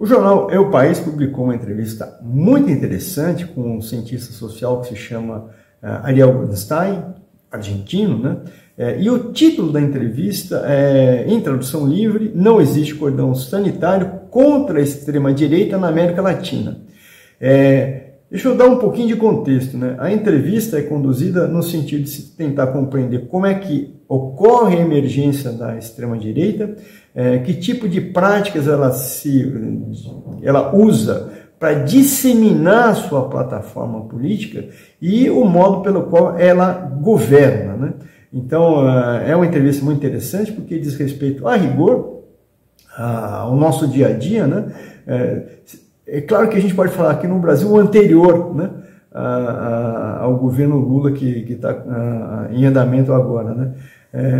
O jornal El País publicou uma entrevista muito interessante com um cientista social que se chama Ariel Goldstein, argentino, né? E o título da entrevista é, em tradução livre, "Não existe cordão sanitário contra a extrema-direita na América Latina". Deixa eu dar um pouquinho de contexto, né? A entrevista é conduzida no sentido de se tentar compreender como é que ocorre a emergência da extrema-direita, que tipo de práticas ela usa para disseminar sua plataforma política e o modo pelo qual ela governa, né? Então, é uma entrevista muito interessante porque diz respeito, a rigor, ao nosso dia a dia, né? É claro que a gente pode falar aqui no Brasil o anterior, né, ao governo Lula que está em andamento agora, né?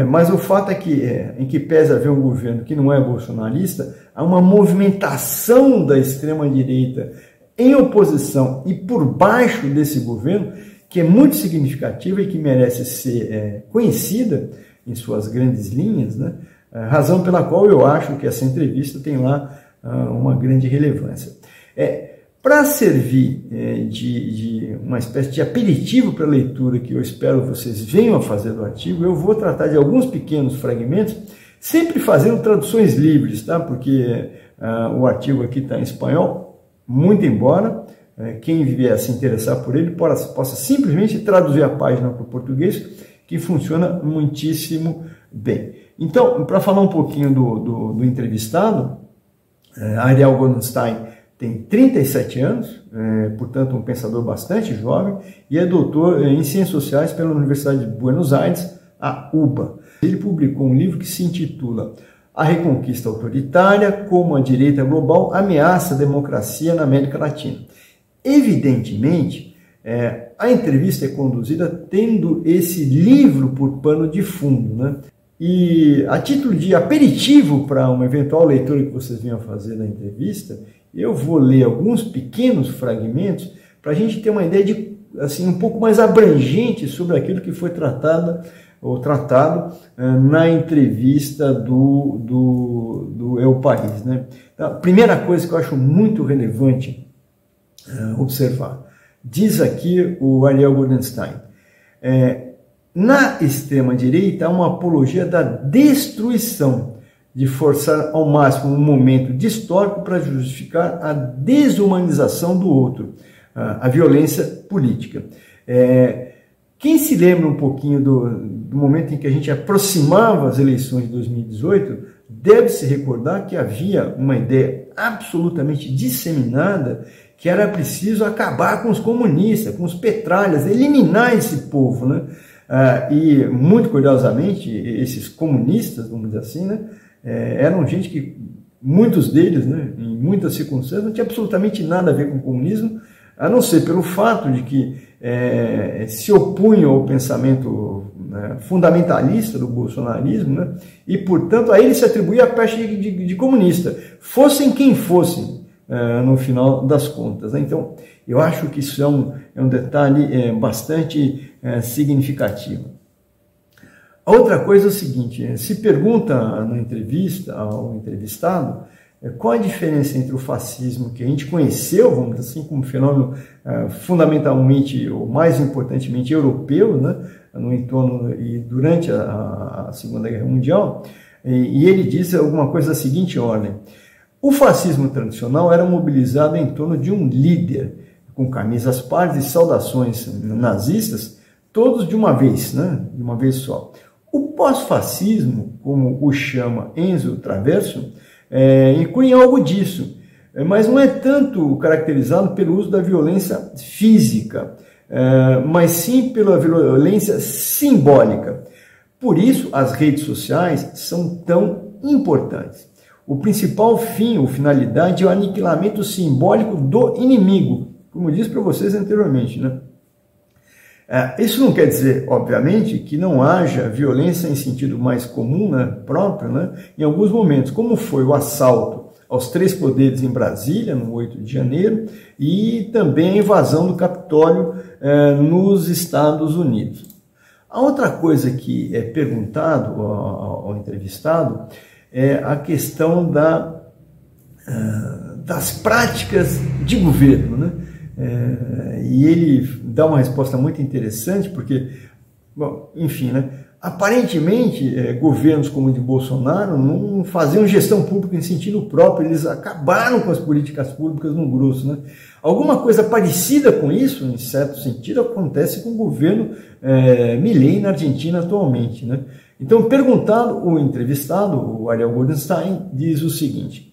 Mas o fato é que, em que pese haver um governo que não é bolsonarista, há uma movimentação da extrema-direita em oposição e por baixo desse governo que é muito significativa e que merece ser conhecida em suas grandes linhas, né? Razão pela qual eu acho que essa entrevista tem lá uma grande relevância. Para servir de uma espécie de aperitivo para a leitura que eu espero vocês venham a fazer do artigo, eu vou tratar de alguns pequenos fragmentos, sempre fazendo traduções livres, tá? Porque o artigo aqui está em espanhol, muito embora quem vier a se interessar por ele possa simplesmente traduzir a página para o português, que funciona muitíssimo bem. Então, para falar um pouquinho do entrevistado, Ariel Goldstein tem 37 anos, portanto um pensador bastante jovem, e é doutor em Ciências Sociais pela Universidade de Buenos Aires, a UBA. Ele publicou um livro que se intitula A Reconquista Autoritária, como a direita global ameaça a democracia na América Latina. Evidentemente, a entrevista é conduzida tendo esse livro por pano de fundo, né? E a título de aperitivo para uma eventual leitura que vocês venham fazer na entrevista, eu vou ler alguns pequenos fragmentos para a gente ter uma ideia de, assim, um pouco mais abrangente sobre aquilo que foi tratado na entrevista do El País, né? Então, a primeira coisa que eu acho muito relevante observar, diz aqui o Ariel Goldstein, na extrema-direita, há uma apologia da destruição, de forçar ao máximo um momento distópico para justificar a desumanização do outro, a violência política. Quem se lembra um pouquinho do momento em que a gente aproximava as eleições de 2018, deve se recordar que havia uma ideia absolutamente disseminada que era preciso acabar com os comunistas, com os petralhas, eliminar esse povo, né? E muito curiosamente, esses comunistas, vamos dizer assim, né, eram gente que, muitos deles, né, em muitas circunstâncias, não tinha absolutamente nada a ver com o comunismo, a não ser pelo fato de que se opunham ao pensamento fundamentalista do bolsonarismo, né, e, portanto, a ele se atribuía a peste de comunista, fossem quem fossem, no final das contas, né? Então, eu acho que isso é um detalhe bastante significativo. A outra coisa é o seguinte, se pergunta na entrevista ao entrevistado qual a diferença entre o fascismo que a gente conheceu, vamos dizer assim, como fenômeno fundamentalmente, ou mais importantemente, europeu, né, no entorno e durante a Segunda Guerra Mundial, e ele diz alguma coisa da seguinte ordem: o fascismo tradicional era mobilizado em torno de um líder, com camisas pardas e saudações nazistas, todos de uma vez, né? De uma vez só. O pós-fascismo, como o chama Enzo Traverso, inclui algo disso, mas não é tanto caracterizado pelo uso da violência física, mas sim pela violência simbólica. Por isso, as redes sociais são tão importantes. O principal fim ou finalidade é o aniquilamento simbólico do inimigo, como eu disse para vocês anteriormente, né? Isso não quer dizer, obviamente, que não haja violência em sentido mais comum, né, próprio, né, em alguns momentos, como foi o assalto aos três poderes em Brasília, no 8 de janeiro, e também a invasão do Capitólio nos Estados Unidos. A outra coisa que é perguntado ao entrevistado é a questão das práticas de governo, né? E ele dá uma resposta muito interessante, porque, bom, enfim, né? Aparentemente, governos como o de Bolsonaro não faziam gestão pública em sentido próprio, eles acabaram com as políticas públicas no grosso, né? Alguma coisa parecida com isso, em certo sentido, acontece com o governo Milei na Argentina atualmente, né? Então, perguntado o entrevistado, o Ariel Goldstein, diz o seguinte: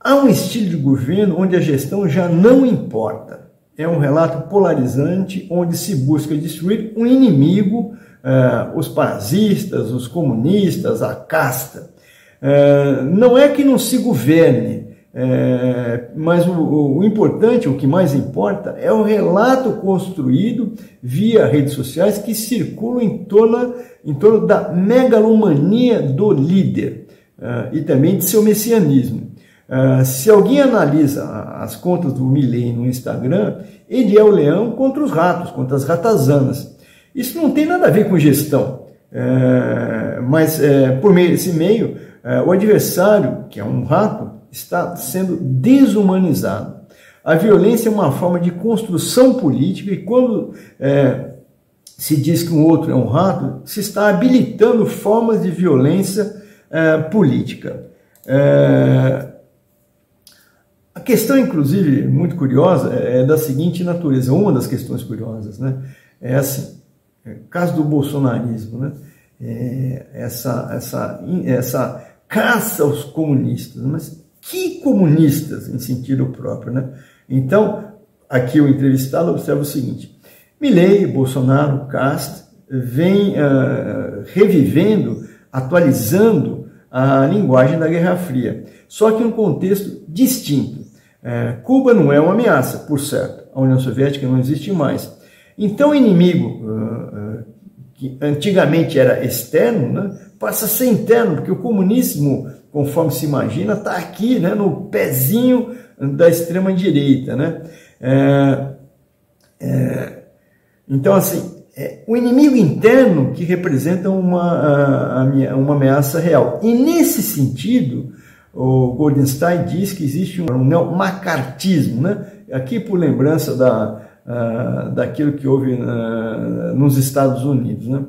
há um estilo de governo onde a gestão já não importa. É um relato polarizante onde se busca destruir um inimigo, os parasitas, os comunistas, a casta. Não é que não se governe, mas o importante, o que mais importa, é o relato construído via redes sociais que circulam em torno da megalomania do líder e também de seu messianismo. Se alguém analisa as contas do Milei no Instagram, ele é o leão contra os ratos, contra as ratazanas. Isso não tem nada a ver com gestão, mas por meio desse meio, o adversário, que é um rato, está sendo desumanizado. A violência é uma forma de construção política, e quando se diz que um outro é um rato, se está habilitando formas de violência política. A questão, inclusive, muito curiosa, é da seguinte natureza, uma das questões curiosas, né? É assim, caso do bolsonarismo, né? Essa caça aos comunistas, mas que comunistas em sentido próprio, né? Então, aqui o entrevistado observa o seguinte: Milei, Bolsonaro, Kast vem revivendo, atualizando a linguagem da Guerra Fria, só que em um contexto distinto. Cuba não é uma ameaça, por certo, a União Soviética não existe mais. Então o inimigo, que antigamente era externo, né, passa a ser interno, porque o comunismo, conforme se imagina, está aqui, né, no pezinho da extrema-direita, né? Então, assim, o inimigo interno que representa uma ameaça real. E, nesse sentido, o Goldstein diz que existe um neomacartismo, né? Aqui, por lembrança daquilo que houve nos Estados Unidos, né?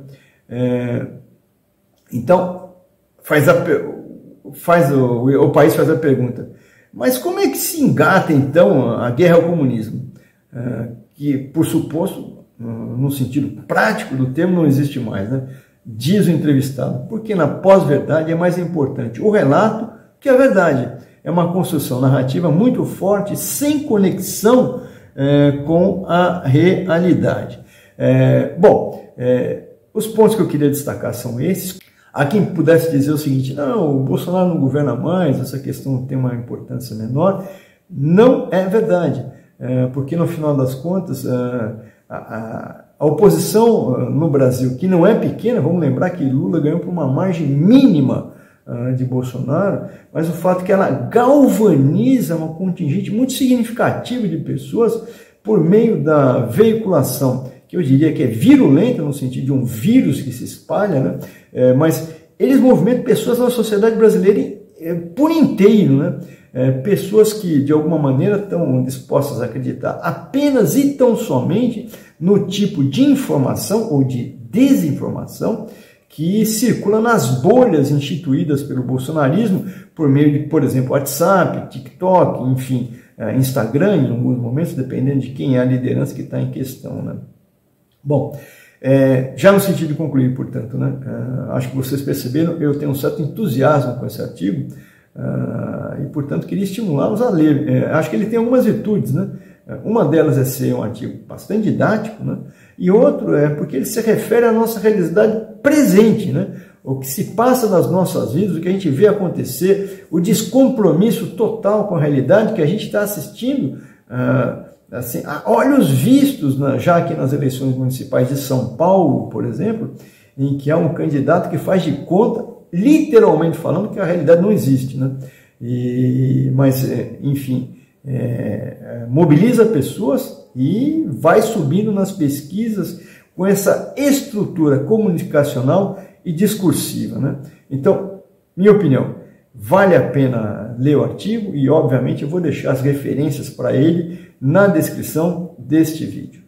Então, o país faz a pergunta: mas como é que se engata, então, a guerra ao comunismo? Que, por suposto, no sentido prático do termo, não existe mais, né? Diz o entrevistado, porque na pós-verdade é mais importante o relato que a verdade. É uma construção narrativa muito forte, sem conexão com a realidade. Os pontos que eu queria destacar são esses. Há quem pudesse dizer o seguinte: não, o Bolsonaro não governa mais, essa questão tem uma importância menor. Não é verdade, porque no final das contas, a oposição no Brasil, que não é pequena, vamos lembrar que Lula ganhou por uma margem mínima de Bolsonaro, mas o fato é que ela galvaniza uma contingente muito significativa de pessoas por meio da veiculação, que eu diria que é virulenta, no sentido de um vírus que se espalha, né? Mas eles movimentam pessoas na sociedade brasileira por inteiro, né? Pessoas que, de alguma maneira, estão dispostas a acreditar apenas e tão somente no tipo de informação ou de desinformação que circula nas bolhas instituídas pelo bolsonarismo por meio de, por exemplo, WhatsApp, TikTok, enfim, Instagram, em alguns momentos, dependendo de quem é a liderança que está em questão, né? Bom, já no sentido de concluir, portanto, né? Acho que vocês perceberam, eu tenho um certo entusiasmo com esse artigo e, portanto, queria estimulá-los a ler. Acho que ele tem algumas virtudes, né? Uma delas é ser um artigo bastante didático, né? E outro é porque ele se refere à nossa realidade presente, né? O que se passa nas nossas vidas, o que a gente vê acontecer, o descompromisso total com a realidade que a gente está assistindo assim, a olhos vistos, já aqui nas eleições municipais de São Paulo, por exemplo, em que há um candidato que faz de conta, literalmente falando, que a realidade não existe, né? Mas, enfim, mobiliza pessoas e vai subindo nas pesquisas com essa estrutura comunicacional e discursiva, né? Então, minha opinião, vale a pena lê o artigo e, obviamente, eu vou deixar as referências para ele na descrição deste vídeo.